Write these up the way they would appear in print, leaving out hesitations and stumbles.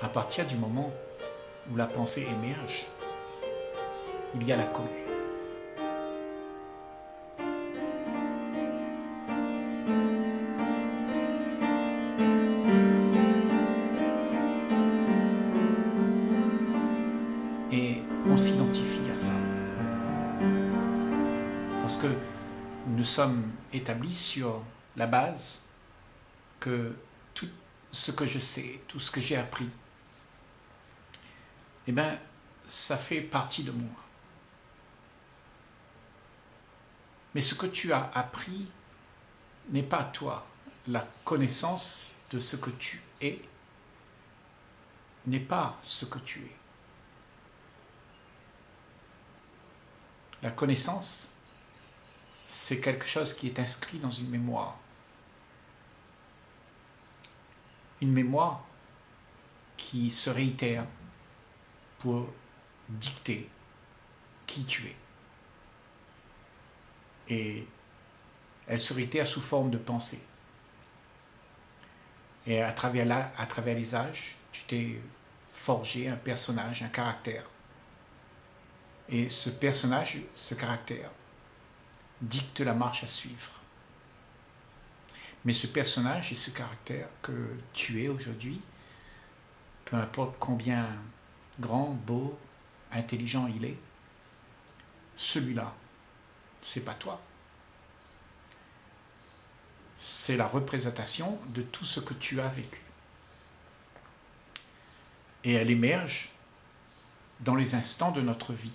À partir du moment où la pensée émerge, il y a la commune. Et on s'identifie à ça. Parce que nous sommes établis sur la base que tout ce que je sais, tout ce que j'ai appris, eh bien, ça fait partie de moi. Mais ce que tu as appris n'est pas toi. La connaissance de ce que tu es n'est pas ce que tu es. La connaissance, c'est quelque chose qui est inscrit dans une mémoire. Une mémoire qui se réitère pour dicter qui tu es. Et elle se réitère sous forme de pensée. Et à travers les âges, tu t'es forgé un personnage, un caractère. Et ce personnage, ce caractère, dicte la marche à suivre. Mais ce personnage et ce caractère que tu es aujourd'hui, peu importe combien grand, beau, intelligent il est, celui-là, c'est pas toi. C'est la représentation de tout ce que tu as vécu. Et elle émerge dans les instants de notre vie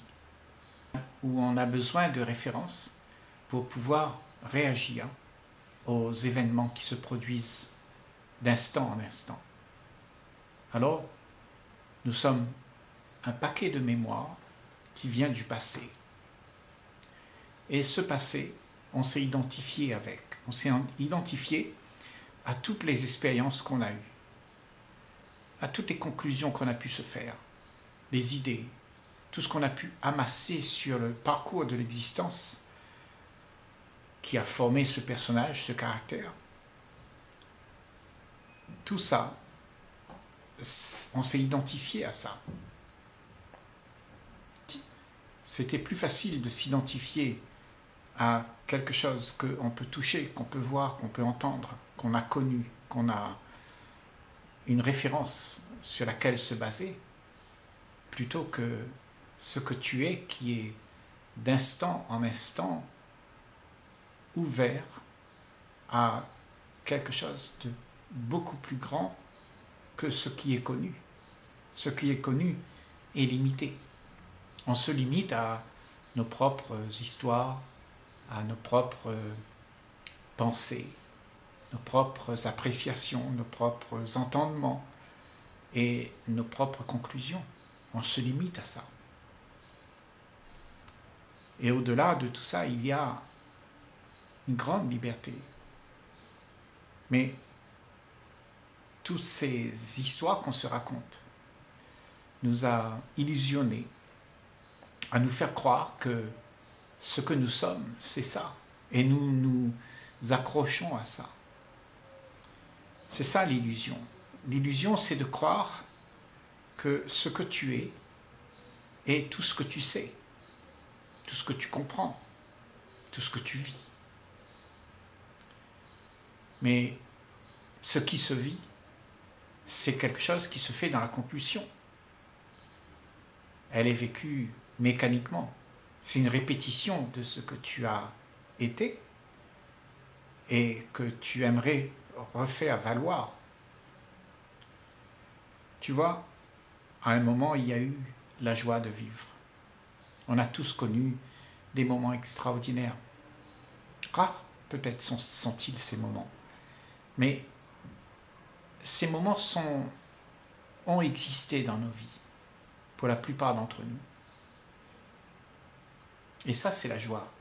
où on a besoin de références pour pouvoir réagir aux événements qui se produisent d'instant en instant. Alors, nous sommes un paquet de mémoires qui vient du passé. Et ce passé, on s'est identifié avec. On s'est identifié à toutes les expériences qu'on a eues, à toutes les conclusions qu'on a pu se faire, les idées, tout ce qu'on a pu amasser sur le parcours de l'existence qui a formé ce personnage, ce caractère. Tout ça, on s'est identifié à ça. C'était plus facile de s'identifier à quelque chose qu'on peut toucher, qu'on peut voir, qu'on peut entendre, qu'on a connu, qu'on a une référence sur laquelle se baser, plutôt que ce que tu es qui est d'instant en instant ouvert à quelque chose de beaucoup plus grand que ce qui est connu. Ce qui est connu est limité. On se limite à nos propres histoires, à nos propres pensées, nos propres appréciations, nos propres entendements et nos propres conclusions. On se limite à ça. Et au-delà de tout ça, il y a une grande liberté. Mais toutes ces histoires qu'on se raconte nous a illusionnés à nous faire croire que ce que nous sommes, c'est ça. Et nous nous accrochons à ça. C'est ça l'illusion. L'illusion, c'est de croire que ce que tu es est tout ce que tu sais, tout ce que tu comprends, tout ce que tu vis. Mais ce qui se vit, c'est quelque chose qui se fait dans la compulsion. Elle est vécue mécaniquement. C'est une répétition de ce que tu as été et que tu aimerais refaire valoir. Tu vois, à un moment, il y a eu la joie de vivre. On a tous connu des moments extraordinaires. Rares, peut-être, sont-ils ces moments. Mais ces moments ont existé dans nos vies, pour la plupart d'entre nous. Et ça, c'est la joie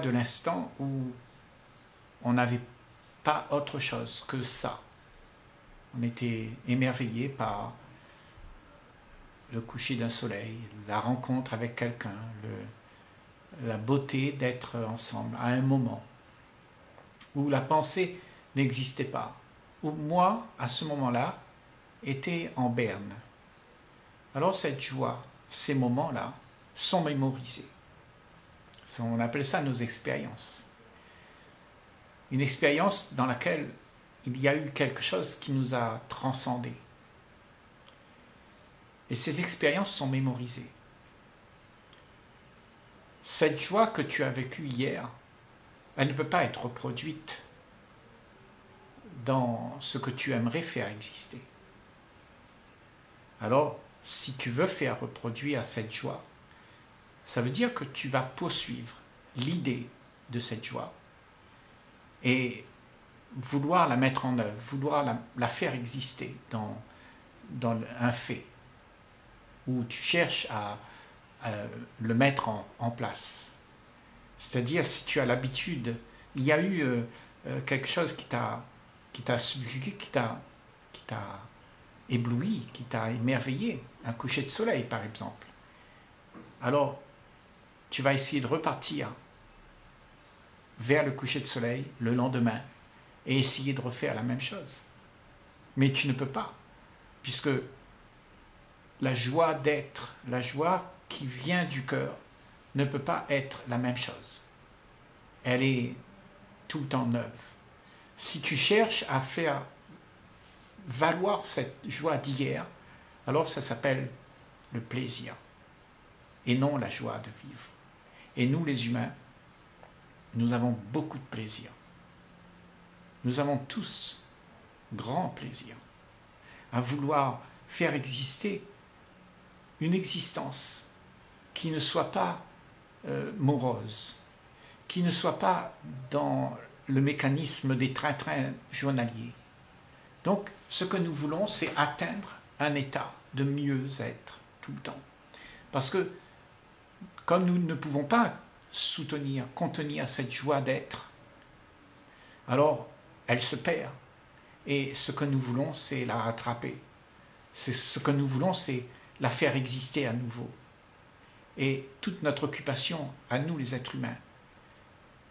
de l'instant où on n'avait pas autre chose que ça. On était émerveillé par le coucher d'un soleil, la rencontre avec quelqu'un, la beauté d'être ensemble à un moment où la pensée n'existait pas. Où moi, à ce moment-là, était en berne. Alors cette joie, ces moments-là, sont mémorisés. On appelle ça nos expériences. Une expérience dans laquelle il y a eu quelque chose qui nous a transcendés. Et ces expériences sont mémorisées. Cette joie que tu as vécue hier, elle ne peut pas être reproduite dans ce que tu aimerais faire exister. Alors, si tu veux faire reproduire cette joie, ça veut dire que tu vas poursuivre l'idée de cette joie et vouloir la mettre en œuvre, vouloir la faire exister dans un fait, où tu cherches à le mettre en place. C'est-à-dire, si tu as l'habitude, il y a eu quelque chose qui t'a subjugué, qui t'a ébloui, qui t'a émerveillé, un coucher de soleil par exemple. Alors, tu vas essayer de repartir vers le coucher de soleil le lendemain et essayer de refaire la même chose. Mais tu ne peux pas, puisque la joie d'être, la joie qui vient du cœur, ne peut pas être la même chose. Elle est tout en œuvre. Si tu cherches à faire valoir cette joie d'hier, alors ça s'appelle le plaisir et non la joie de vivre. Et nous les humains, nous avons beaucoup de plaisir. Nous avons tous grand plaisir à vouloir faire exister une existence qui ne soit pas morose, qui ne soit pas dans le mécanisme des trains-trains journaliers. Donc, ce que nous voulons, c'est atteindre un état de mieux-être tout le temps. Parce que, comme nous ne pouvons pas soutenir, contenir cette joie d'être, alors elle se perd. Et ce que nous voulons, c'est la rattraper. Ce que nous voulons, c'est la faire exister à nouveau. Et toute notre occupation, à nous les êtres humains,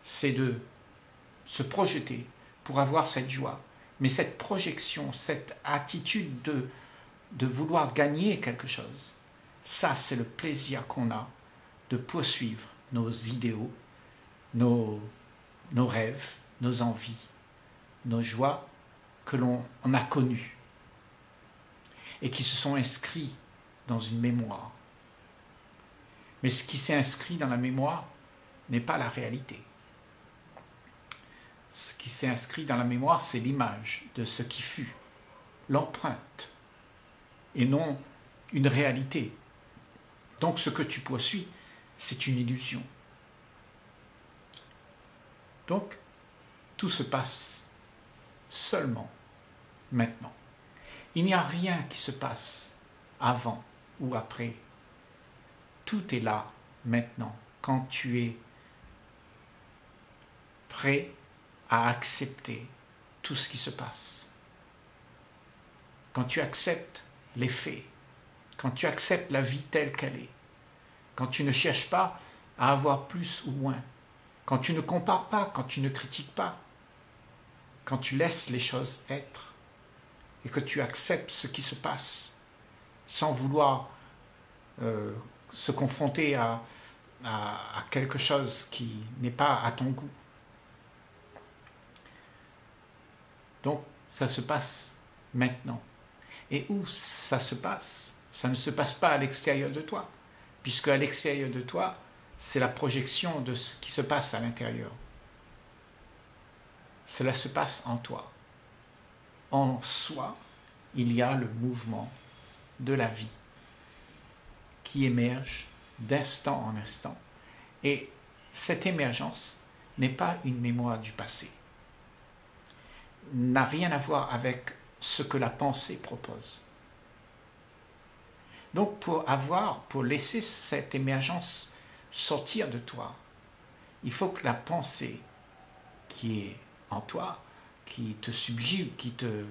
c'est de se projeter pour avoir cette joie. Mais cette projection, cette attitude de vouloir gagner quelque chose, ça c'est le plaisir qu'on a de poursuivre nos idéaux, nos rêves, nos envies, nos joies que l'on a connues et qui se sont inscrits dans une mémoire. Mais ce qui s'est inscrit dans la mémoire n'est pas la réalité. Ce qui s'est inscrit dans la mémoire, c'est l'image de ce qui fut, l'empreinte, et non une réalité. Donc ce que tu poursuis, c'est une illusion. Donc, tout se passe seulement maintenant. Il n'y a rien qui se passe avant ou après. Tout est là, maintenant, quand tu es prêt à accepter tout ce qui se passe. Quand tu acceptes les faits, quand tu acceptes la vie telle qu'elle est, quand tu ne cherches pas à avoir plus ou moins, quand tu ne compares pas, quand tu ne critiques pas, quand tu laisses les choses être et que tu acceptes ce qui se passe sans vouloir se confronter à quelque chose qui n'est pas à ton goût. Donc, ça se passe maintenant. Et où ça se passe? Ça ne se passe pas à l'extérieur de toi, puisque à l'extérieur de toi, c'est la projection de ce qui se passe à l'intérieur. Cela se passe en toi. En soi, il y a le mouvement de la vie qui émerge d'instant en instant. Et cette émergence n'est pas une mémoire du passé, n'a rien à voir avec ce que la pensée propose. Donc pour laisser cette émergence sortir de toi, il faut que la pensée qui est en toi, qui te subjugue, qui te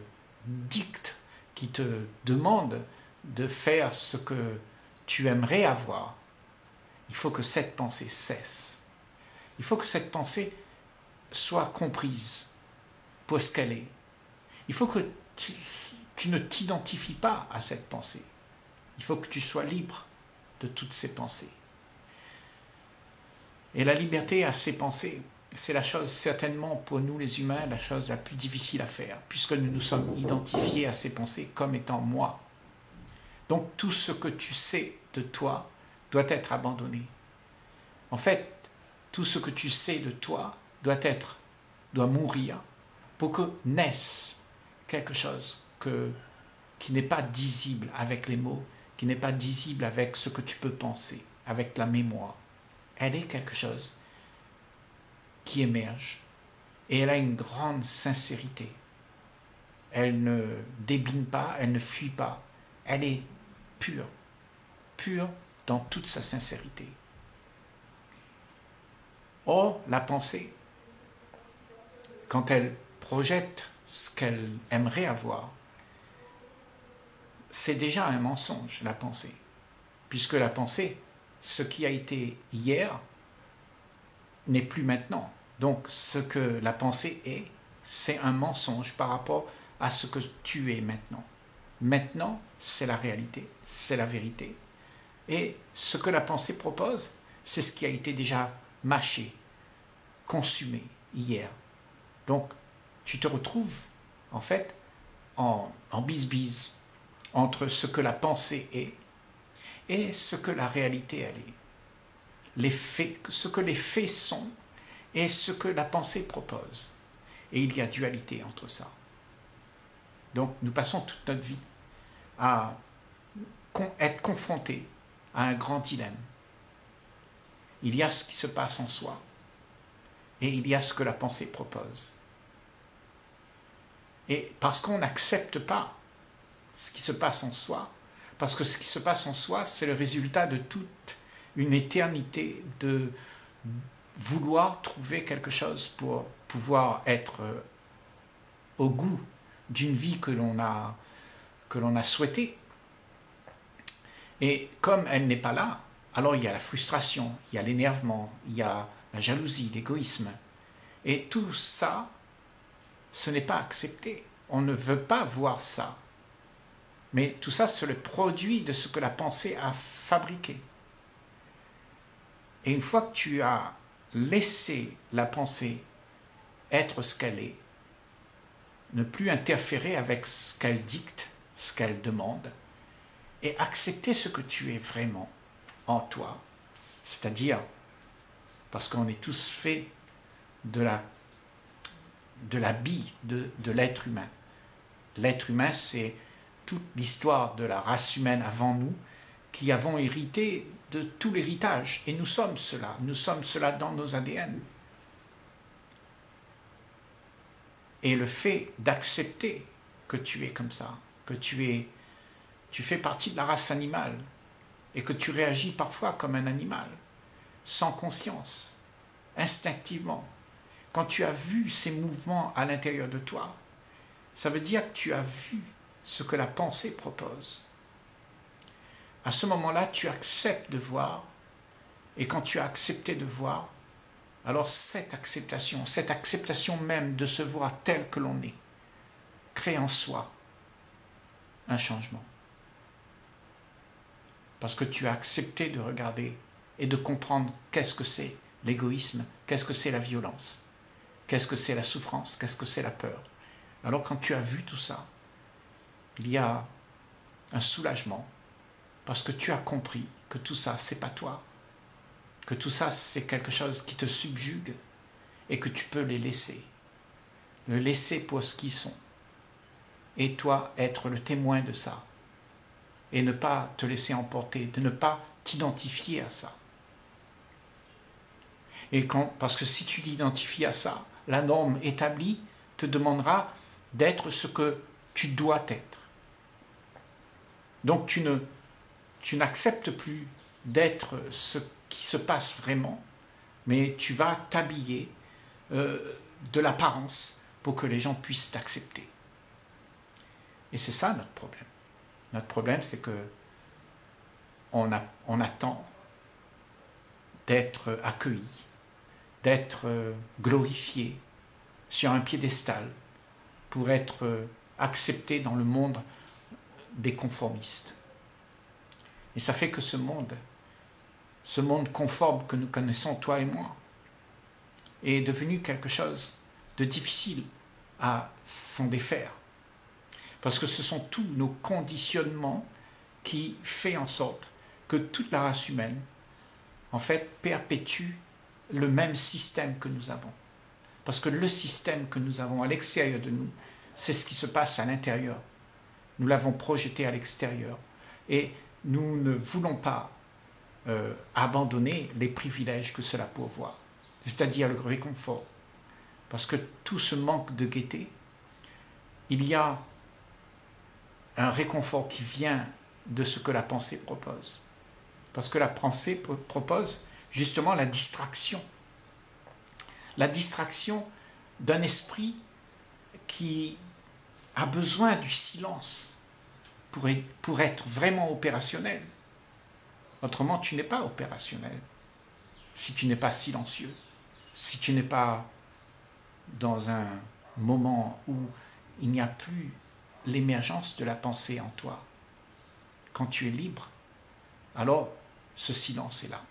dicte, qui te demande de faire ce que tu aimerais avoir, il faut que cette pensée cesse. Il faut que cette pensée soit comprise pour ce qu'elle est. Il faut que qui ne t'identifie pas à cette pensée. Il faut que tu sois libre de toutes ces pensées. Et la liberté à ces pensées, c'est la chose certainement pour nous les humains la chose la plus difficile à faire, puisque nous nous sommes identifiés à ces pensées comme étant moi. Donc tout ce que tu sais de toi doit être abandonné. En fait, tout ce que tu sais de toi doit mourir pour que naisse quelque chose qui n'est pas disible avec les mots, qui n'est pas disible avec ce que tu peux penser, avec la mémoire. Elle est quelque chose qui émerge et elle a une grande sincérité. Elle ne débine pas, elle ne fuit pas. Elle est pure, pure dans toute sa sincérité. Or, la pensée, quand elle projette ce qu'elle aimerait avoir, c'est déjà un mensonge, la pensée. Puisque la pensée, ce qui a été hier, n'est plus maintenant. Donc, ce que la pensée est, c'est un mensonge par rapport à ce que tu es maintenant. Maintenant, c'est la réalité, c'est la vérité. Et ce que la pensée propose, c'est ce qui a été déjà mâché, consumé hier. Donc, tu te retrouves, en fait, en bisbise entre ce que la pensée est et ce que la réalité elle est. Les faits, ce que les faits sont et ce que la pensée propose. Et il y a dualité entre ça. Donc, nous passons toute notre vie à être confrontés à un grand dilemme. Il y a ce qui se passe en soi et il y a ce que la pensée propose. Et parce qu'on n'accepte pas ce qui se passe en soi, parce que ce qui se passe en soi, c'est le résultat de toute une éternité de vouloir trouver quelque chose pour pouvoir être au goût d'une vie que l'on a souhaitée. Et comme elle n'est pas là, alors il y a la frustration, il y a l'énervement, il y a la jalousie, l'égoïsme. Et tout ça, ce n'est pas accepté. On ne veut pas voir ça. Mais tout ça, c'est le produit de ce que la pensée a fabriqué. Et une fois que tu as laissé la pensée être ce qu'elle est, ne plus interférer avec ce qu'elle dicte, ce qu'elle demande, et accepter ce que tu es vraiment en toi, c'est-à-dire, parce qu'on est tous faits de la bille de l'être humain. L'être humain, c'est toute l'histoire de la race humaine avant nous, qui avons hérité de tout l'héritage. Et nous sommes cela dans nos ADN. Et le fait d'accepter que tu es comme ça, que tu fais partie de la race animale, et que tu réagis parfois comme un animal, sans conscience, instinctivement. Quand tu as vu ces mouvements à l'intérieur de toi, ça veut dire que tu as vu ce que la pensée propose. À ce moment-là, tu acceptes de voir, et quand tu as accepté de voir, alors cette acceptation même de se voir tel que l'on est, crée en soi un changement. Parce que tu as accepté de regarder et de comprendre qu'est-ce que c'est l'égoïsme, qu'est-ce que c'est la violence, qu'est-ce que c'est la souffrance, qu'est-ce que c'est la peur. Alors quand tu as vu tout ça, il y a un soulagement parce que tu as compris que tout ça, c'est pas toi, que tout ça, c'est quelque chose qui te subjugue et que tu peux les laisser. Le laisser pour ce qu'ils sont. Et toi, être le témoin de ça. Et ne pas te laisser emporter, de ne pas t'identifier à ça. Et parce que si tu t'identifies à ça, la norme établie te demandera d'être ce que tu dois être. Donc tu n'acceptes plus d'être ce qui se passe vraiment, mais tu vas t'habiller de l'apparence pour que les gens puissent t'accepter. Et c'est ça notre problème. Notre problème, c'est que on attend d'être accueilli, d'être glorifié sur un piédestal pour être accepté dans le monde des conformistes. Et ça fait que ce monde conforme que nous connaissons, toi et moi, est devenu quelque chose de difficile à s'en défaire. Parce que ce sont tous nos conditionnements qui font en sorte que toute la race humaine, en fait, perpétue le même système que nous avons. Parce que le système que nous avons à l'extérieur de nous, c'est ce qui se passe à l'intérieur. Nous l'avons projeté à l'extérieur. Et nous ne voulons pas abandonner les privilèges que cela pourvoit, c'est-à-dire le réconfort. Parce que tout ce manque de gaieté, il y a un réconfort qui vient de ce que la pensée propose. Parce que la pensée propose justement la distraction. La distraction d'un esprit qui a besoin du silence pour être vraiment opérationnel. Autrement, tu n'es pas opérationnel si tu n'es pas silencieux, si tu n'es pas dans un moment où il n'y a plus l'émergence de la pensée en toi. Quand tu es libre, alors ce silence est là.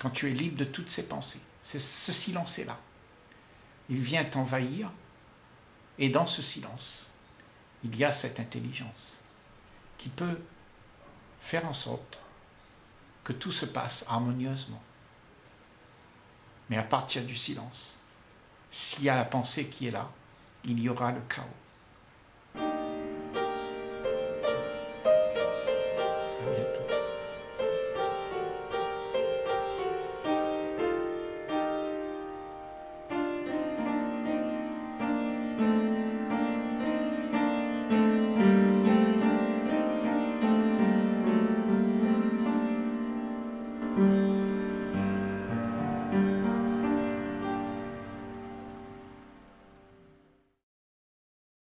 Quand tu es libre de toutes ces pensées, c'est ce silence est là. Il vient t'envahir et dans ce silence, il y a cette intelligence qui peut faire en sorte que tout se passe harmonieusement. Mais à partir du silence, s'il y a la pensée qui est là, il y aura le chaos.